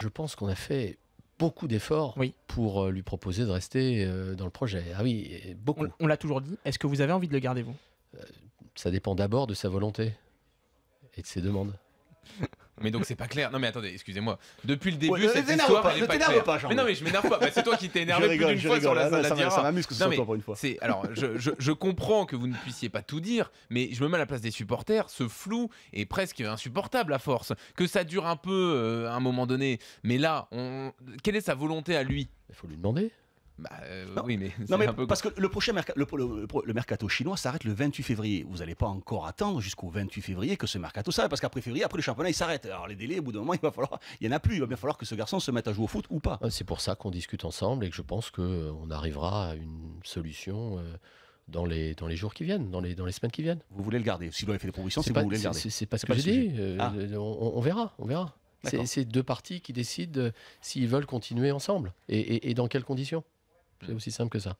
Je pense qu'on a fait beaucoup d'efforts pour lui proposer de rester dans le projet. Ah oui, beaucoup. On l'a toujours dit. Est-ce que vous avez envie de le garder, vous? Ça dépend d'abord de sa volonté et de ses demandes. Mais donc c'est pas clair. Non mais attendez, excusez-moi. Depuis le début, cette histoire elle est pas claire. Mais non mais je m'énerve pas. Bah, c'est toi qui t'es énervé plus d'une fois sur la salle d'Adira. Ça m'amuse que ce soit toi pour une fois. Alors je comprends que vous ne puissiez pas tout dire, mais je me mets à la place des supporters. Ce flou est presque insupportable à force. Que ça dure un peu à un moment donné. Mais là, quelle est sa volonté à lui? Il faut lui demander. Bah non. Oui, mais non, mais un peu... parce que le prochain le mercato chinois s'arrête le 28 février. Vous n'allez pas encore attendre jusqu'au 28 février que ce mercato s'arrête, parce qu'après février, après le championnat, il s'arrête. Alors les délais, au bout d'un moment, il y en a plus. Il va bien falloir que ce garçon se mette à jouer au foot ou pas. C'est pour ça qu'on discute ensemble et que je pense qu'on arrivera à une solution dans les jours qui viennent, dans les semaines qui viennent. Vous voulez le garder? Si vous avez fait des propositions, si vous voulez le garder. C'est pas ce que j'ai dit. On verra, on verra. C'est deux parties qui décident s'ils veulent continuer ensemble et dans quelles conditions. C'est aussi simple que ça.